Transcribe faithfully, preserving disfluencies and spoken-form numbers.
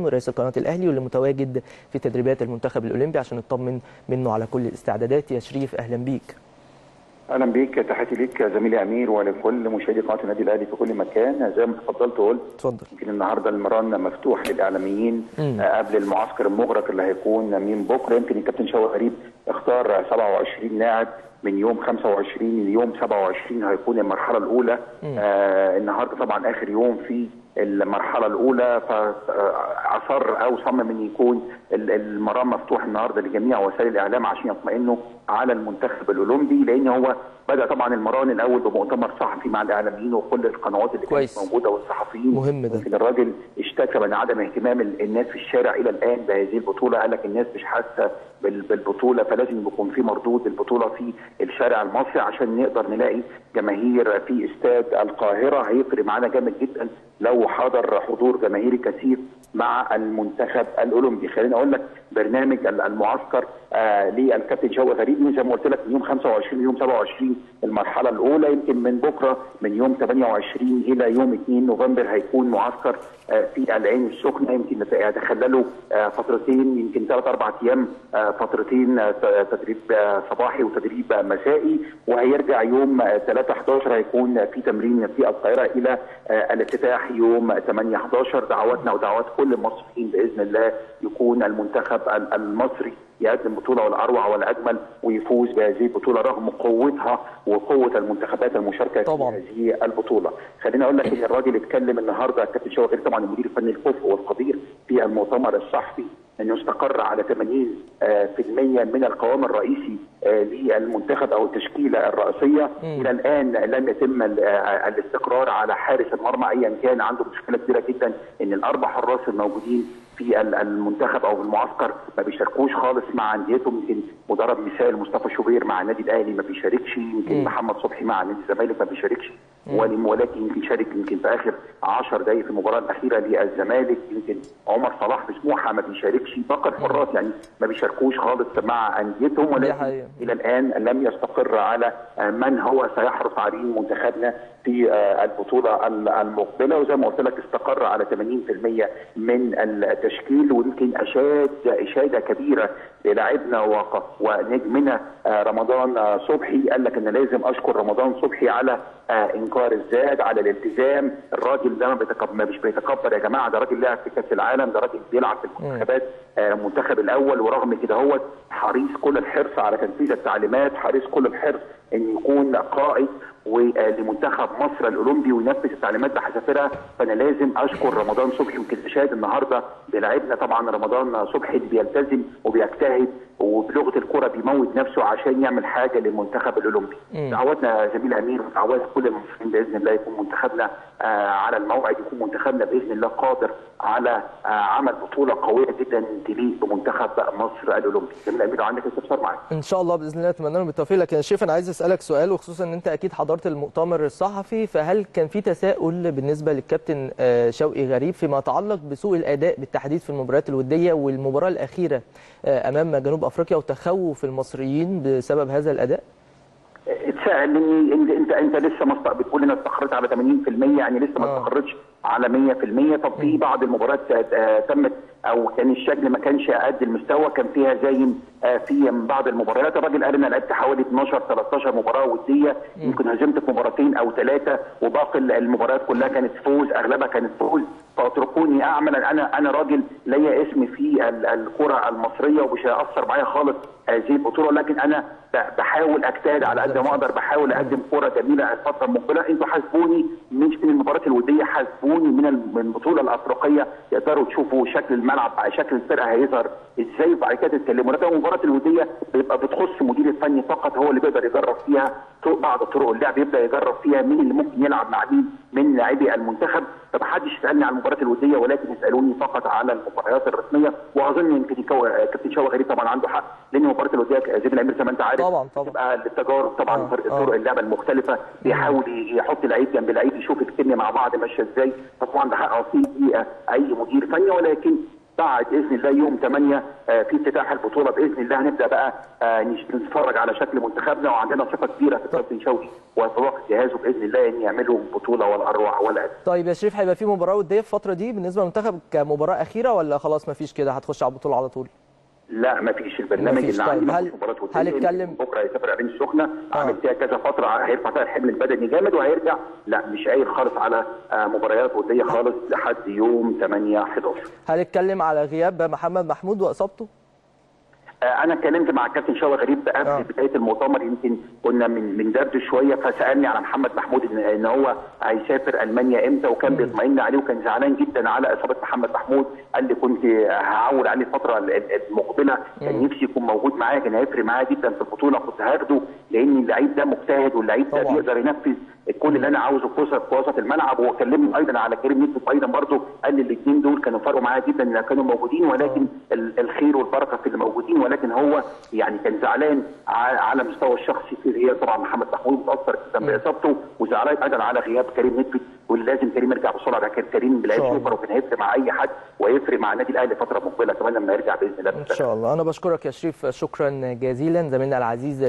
رئيس قناة الأهلي واللي متواجد في تدريبات المنتخب الأولمبي عشان نطمن منه على كل الاستعدادات. يا شريف أهلا بيك. أهلا بيك، تحياتي ليك زميلي أمير ولكل مشاهدي قناة النادي الأهلي في كل مكان. زي ما اتفضلت وقلت اتفضل، يمكن النهارده المران مفتوح للإعلاميين قبل المعسكر المغرق اللي هيكون من بكره. يمكن الكابتن شوقي غريب اختار سبعة وعشرين لاعب من يوم خمسة وعشرين ليوم سبعة وعشرين هيكون المرحلة الأولى. آه النهارده طبعا آخر يوم في المرحلة الأولى، فأصر أو صمم إن يكون المرام مفتوح النهارده لجميع وسائل الإعلام عشان يطمئنوا على المنتخب الأولمبي، لأن هو بدأ طبعا المران الأول بمؤتمر صحفي مع الإعلاميين وكل القنوات اللي كانت موجودة والصحفيين. مهم ده. الراجل اشتكى من عدم اهتمام الناس في الشارع إلى الآن بهذه البطولة، قال لك الناس مش حاسة بالبطولة، فلازم يكون في مردود البطولة في الشارع المصري عشان نقدر نلاقي جماهير في استاد القاهرة. هيفرق معانا جامد جدا لو حضر حضور جماهيري كثير مع المنتخب الاولمبي. خليني اقول لك برنامج المعسكر آه للكابتن شوقي غريب زي ما قلت لك من يوم خمسة وعشرين ليوم سبعة وعشرين المرحله الاولى. يمكن من بكره من يوم ثمانية وعشرين الى يوم اثنين نوفمبر هيكون معسكر آه في العين السخنه. يمكن يتخللوا آه فترتين، يمكن ثلاث اربع ايام، آه فترتين آه تدريب آه صباحي وتدريب آه مسائي، وهيرجع يوم ثلاثة حداشر هيكون في تمرين في القاهره الى آه الافتتاح يوم ثمانية حداشر. دعواتنا ودعوات كل المصريين باذن الله يكون المنتخب المصري يقدم بطوله والاروع والاجمل ويفوز بهذه البطوله رغم قوتها وقوه المنتخبات المشاركه طبعا في هذه البطوله. خليني اقول لك ان الراجل اتكلم النهارده الكابتن شوقي غريب طبعا المدير الفني الكفء والقدير في المؤتمر الصحفي انه استقر على ثمانين بالمئة من القوام الرئيسي للمنتخب او التشكيله الرئيسيه. الى الان لم يتم الاستقرار على حارس المرمى، ايا كان عنده مشكله كبيره جدا ان الاربع حراس الموجودين في المنتخب او في المعسكر ما بيشاركوش خالص مع انديتهم. يمكن مدرب مثال مصطفى شوبير مع النادي الاهلي ما بيشاركش، يمكن محمد صبحي مع نادي الزمالك ما بيشاركش، ولكن يمكن شارك يمكن في اخر عشر دقائق في المباراه الاخيره للزمالك. يمكن عمر صلاح بسموحه ما بيشاركش، باقي الحراس يعني ما بيشاركوش خالص مع انديتهم، ولكن الى الان لم يستقر على من هو سيحرص عليه منتخبنا في البطوله المقبله. وزي ما قلت لك استقر على ثمانين بالمئة من التشكيل، ويمكن اشاد اشاده كبيره للاعبنا ونجمنا رمضان صبحي. قال لك ان لازم اشكر رمضان صبحي على انكار الزاد، على الالتزام. الراجل ده ما مش بيتكبر يا جماعه، ده راجل لاعب في كاس العالم، ده راجل بيلعب في المنتخبات المنتخب الاول، ورغم كده هو حريص كل الحرص على تنفيذ التعليمات، حريص كل الحرص ان يكون قائد ولمنتخب مصر الاولمبي وينفذ التعليمات بحذافيرها. فانا لازم اشكر رمضان صبحي، ويمكن اشاد النهارده بلاعبنا طبعا رمضان صبحي اللي بيلتزم وبيجتهد وبلغه الكره بيموت نفسه عشان يعمل حاجه للمنتخب الاولمبي. دعواتنا زميل امير ودعوات كل المصريين باذن الله يكون منتخبنا آه على الموعد، يكون منتخبنا باذن الله قادر على آه عمل بطوله قويه جدا تليق بمنتخب مصر الاولمبي. زميل امير عندك استفسار معاك؟ ان شاء الله باذن الله، اتمنى لهم بالتوفيق. لكن يا شريف انا عايز اسالك سؤال، وخصوصا ان انت اكيد حضرت المؤتمر الصحفي، فهل كان في تساؤل بالنسبه للكابتن شوقي غريب فيما يتعلق بسوء الاداء بالتحديد في المباريات الوديه والمباراه الاخيره امام جنوب افريقيا وتخوف المصريين بسبب هذا الاداء؟ اتسالني انت انت لسه ما بتقول انك استقريت على ثمانين بالمئة، يعني لسه ما استقرتش على مئة بالمئة. طب في بعض المباريات تمت او كان الشكل ما كانش قد المستوى، كان فيها زين في بعض المباريات. الراجل قال انا لعبت حوالي اتناشر تلتاشر مباراه وديه، يمكن هزمت في مباراتين او ثلاثه، وباقي المباريات كلها كانت فوز، اغلبها كانت فوز. فاتركوني اعمل، انا انا راجل ليا اسم في الكره المصريه ومش هيأثر معايا خالص هذه البطوله، لكن انا بحاول اجتهد على قد ما اقدر، بحاول اقدم كره جميله الفتره المقبله. انتوا حاسبوني مش من المباريات الوديه، حاسبوني من البطوله الافريقيه، تقدروا تشوفوا شكل الملعب شكل الفرقه هيظهر ازاي. وبعد كده تتكلموا، لكن المباراه الوديه بيبقى بتخص مدير الفني فقط، هو اللي بيقدر يجرب فيها بعض طرق اللعب، يبدا يجرب فيها مين اللي ممكن يلعب مع مين من لاعبي المنتخب. فمحدش يسالني عن المباريات الوديه، ولكن يسالوني فقط على المباريات الرسميه. واظن يمكن كابتن شوقي غريب طبعا عنده حق، لان مباراه الوديه زميل الامير زي ما انت عارف طبعا طبعا بتبقى للتجارب طبعا، فرق طرق اللعبه المختلفه، بيحاول يحط لعيب جنب لعيب يشوف الكيميا مع بعض ماشيه ازاي. فطبعا ده حق اصيل اي مدير فني، ولكن بعد باذن الله يوم ثمانية في افتتاح البطوله باذن الله هنبدا بقى نتفرج على شكل منتخبنا، وعندنا ثقه كبيره في كابتن شوقي وطاقم جهازه باذن الله ان يعملوا بطوله والاروع والأدب. طيب يا شريف، هيبقى في مباراه وديه الفتره دي بالنسبه للمنتخب كمباراه اخيره ولا خلاص ما فيش كده هتخش على البطوله على طول؟ لا ما فيش، البرنامج اللي عندنا هل... هنتكلم بكره يسافر العين السخنه، آه. عامل فيها كذا فتره هيرفع فيها الحمل البدني جامد وهيرجع، لا مش قايل خالص على مباريات وديه خالص لحد يوم ثمانية حداشر. هنتكلم على غياب محمد محمود واصابته. انا اتكلمت مع الكابتن شوقي غريب قبل آه. بدايه المؤتمر، يمكن كنا من من درد شويه، فسالني على محمد محمود ان, إن هو هيسافر المانيا امتى، وكان بيطمئن عليه وكان زعلان جدا على اصابه محمد محمود. قال لي كنت هعول عليه الفتره المقبله، كان نفسي يكون موجود معايا، كان هيفرق معايا جدا في البطوله، كنت هاخده لان اللعيب ده مجتهد واللعيب ده بيقدر ينفذ كل اللي انا عاوزه في وسط الملعب. وهو كلمني ايضا على كريم نبيك ايضا برضه، قال لي الاثنين دول كانوا فرقوا معايا جدا ان كانوا موجودين، ولكن الخير والبركه في اللي موجودين، لكن هو يعني كان زعلان على مستوى الشخصي في غياب طبعا محمد محمود متاثر جدا باصابته، وزعلان ايضا على غياب كريم نبيك، واللي لازم كريم يرجع بسرعه. ده كريم لعيب سوبر وكان هيفرق مع اي حد وهيفرق مع النادي الاهلي فتره مقبله كمان لما يرجع باذن الله. ان شاء الله. انا بشكرك يا شريف، شكرا جزيلا زميلنا العزيز.